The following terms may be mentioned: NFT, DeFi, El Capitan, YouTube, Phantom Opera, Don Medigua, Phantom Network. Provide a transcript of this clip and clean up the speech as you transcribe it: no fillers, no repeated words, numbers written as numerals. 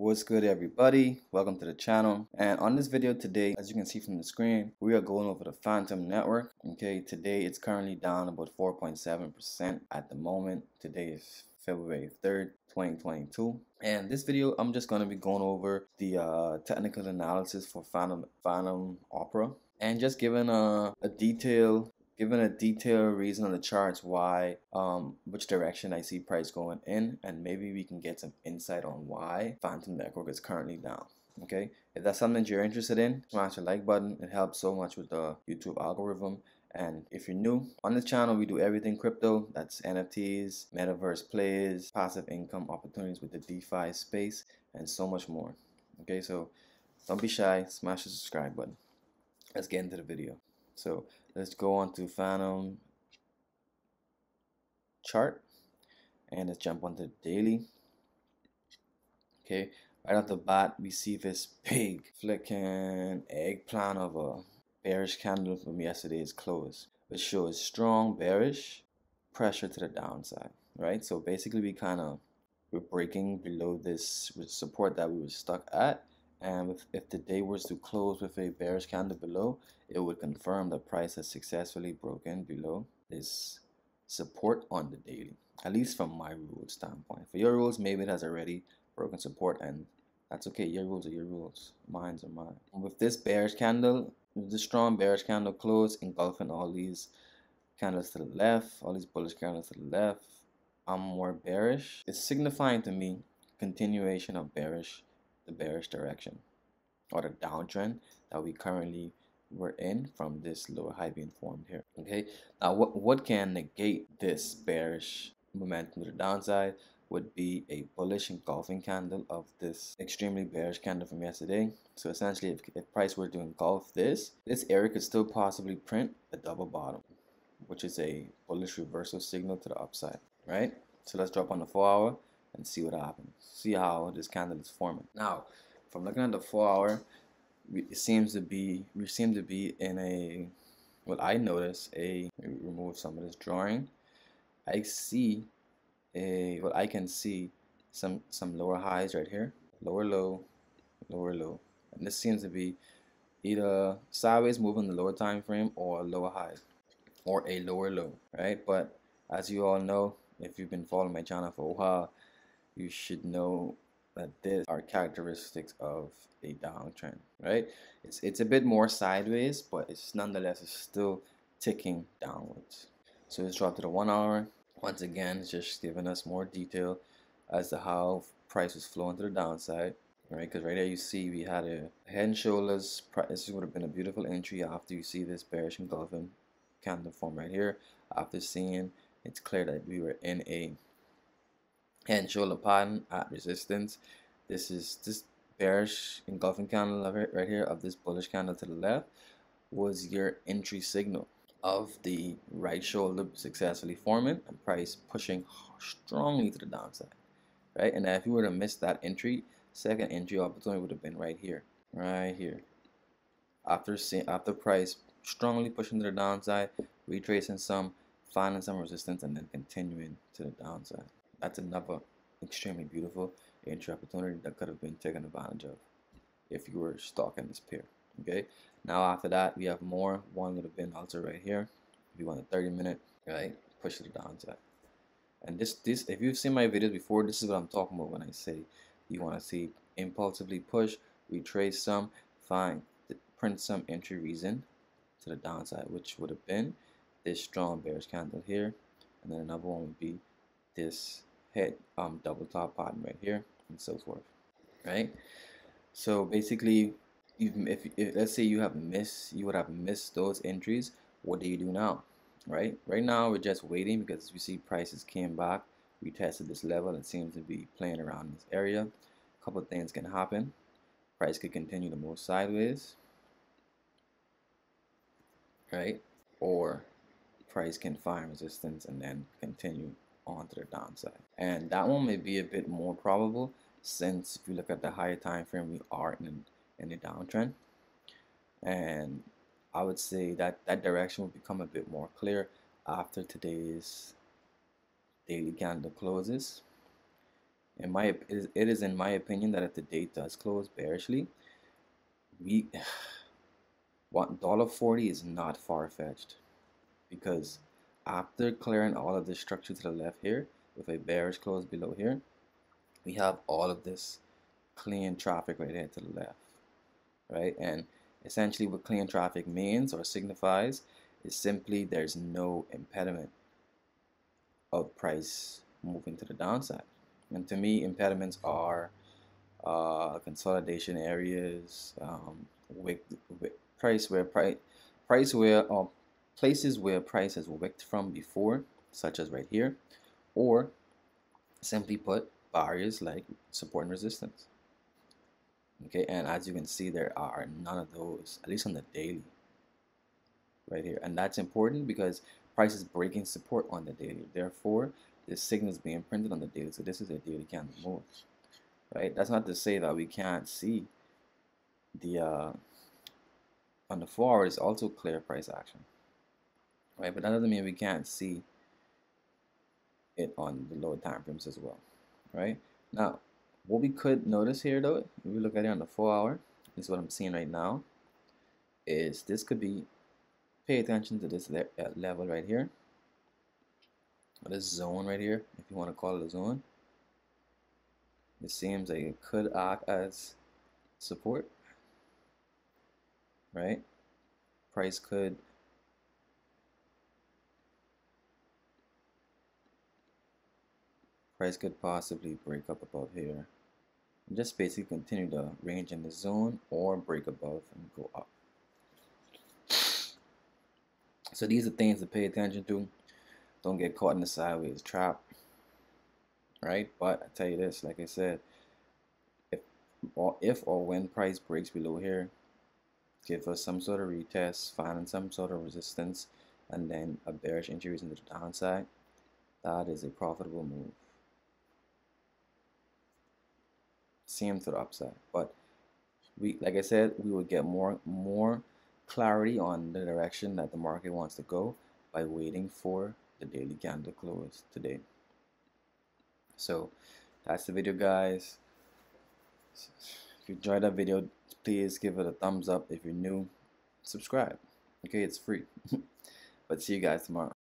What's good, everybody? Welcome to the channel. And on this video today, as you can see from the screen, we are going over the Phantom Network. Okay, today it's currently down about 4.7% at the moment. Today is February 3rd, 2022. And this video, I'm just going to be going over the technical analysis for Phantom Opera and just giving a detailed reason on the charts why, which direction I see price going in, and maybe we can get some insight on why Phantom Network is currently down. Okay, if that's something that you're interested in, smash the like button. It helps so much with the YouTube algorithm. And if you're new on this channel, we do everything crypto. That's NFTs, metaverse plays, passive income opportunities with the DeFi space, and so much more. Okay, so don't be shy, smash the subscribe button. Let's get into the video. So let's go on to Phantom chart and let's jump onto daily. Okay, right off the bat, we see this big flicking eggplant of a bearish candle from yesterday's close, which shows strong bearish pressure to the downside, right? So basically, we're breaking below this support that we were stuck at. And if the day was to close with a bearish candle below, it would confirm the price has successfully broken below this support on the daily, at least from my rules standpoint. For your rules, maybe it has already broken support, and that's okay. Your rules are your rules, mine's are mine. With this bearish candle, the strong bearish candle close, engulfing all these candles to the left, all these bullish candles to the left, I'm more bearish. It's signifying to me continuation of the bearish direction or the downtrend that we currently were in from this lower high being formed here. Okay, now what can negate this bearish momentum to the downside would be a bullish engulfing candle of this extremely bearish candle from yesterday. So essentially, if price were to engulf this area, could still possibly print a double bottom, which is a bullish reversal signal to the upside, right? So let's drop on the 4 hour and see what happens. See how this candle is forming. Now, from looking at the 4 hour, we seem to be in a, well, I notice a, remove some of this drawing. I see a, well, I can see some lower highs right here, lower low, and this seems to be either sideways moving the lower time frame or lower high or a lower low, right? But as you all know, if you've been following my channel for a while, you should know that these are characteristics of a downtrend, right? It's a bit more sideways, but it's nonetheless still ticking downwards. So let's drop to the 1 hour. Once again, it's just giving us more detail as to how price was flowing to the downside, right? Because right there you see we had a head and shoulders. This would have been a beautiful entry after you see this bearish engulfing candle form right here. After seeing it's clear that we were in a head and shoulder pattern at resistance. This bearish engulfing candle right here of this bullish candle to the left was your entry signal of the right shoulder successfully forming and price pushing strongly to the downside, right? And if you were to miss that entry, second entry opportunity would have been right here. After price strongly pushing to the downside, retracing some, finding some resistance, and then continuing to the downside. That's another extremely beautiful entry opportunity that could have been taken advantage of if you were stalking this pair. Okay, now after that we have more. One would have been also right here. If you want a 30-minute, right, push to the downside. And this, if you've seen my videos before, this is what I'm talking about when I say you want to see impulsively push, retrace some, print some entry reason to the downside, which would have been this strong bearish candle here, and then another one would be this head double top pattern right here, and so forth, right? So basically, even if let's say you would have missed those entries, what do you do now, right? Right now we're just waiting, because you see prices came back, we tested this level, it seems to be playing around this area. A couple of things can happen. Price could continue to move sideways, right? Or price can find resistance and then continue on to the downside, and that one may be a bit more probable, since if you look at the higher time frame, we are in a downtrend, and I would say that direction will become a bit more clear after today's daily candle closes, It is in my opinion that if the day does close bearishly, $1.40 is not far-fetched, because after clearing all of this structure to the left here with a bearish close below here, we have all of this clean traffic right here to the left, right? And essentially what clean traffic means or signifies is simply there's no impediment of price moving to the downside. And to me, impediments are consolidation areas, places where price has wicked from before, such as right here, or simply put, barriers like support and resistance. Okay, and as you can see, there are none of those, at least on the daily, right here. And that's important because price is breaking support on the daily. Therefore, this signal is being printed on the daily. So this is a daily candle move, right? That's not to say that we can't see the on the forward is also clear price action, right? But that doesn't mean we can't see it on the lower time frames as well, right? Now, what we could notice here though, if we look at it on the 4 hour, this is what I'm seeing right now, is this could be, pay attention to this level right here, or this zone right here, if you want to call it a zone. It seems like it could act as support, right? Price could possibly break up above here and just basically continue the range in the zone, or break above and go up. So these are things to pay attention to. Don't get caught in the sideways trap, right? But I tell you this, like I said, if or when price breaks below here, give us some sort of retest, finding some sort of resistance, and then a bearish entry into the downside, that is a profitable move. Same to the upside, but like I said, we will get more clarity on the direction that the market wants to go by waiting for the daily candle close today. So that's the video, guys. If you enjoyed that video, please give it a thumbs up. If you're new, subscribe. Okay, it's free. But see you guys tomorrow.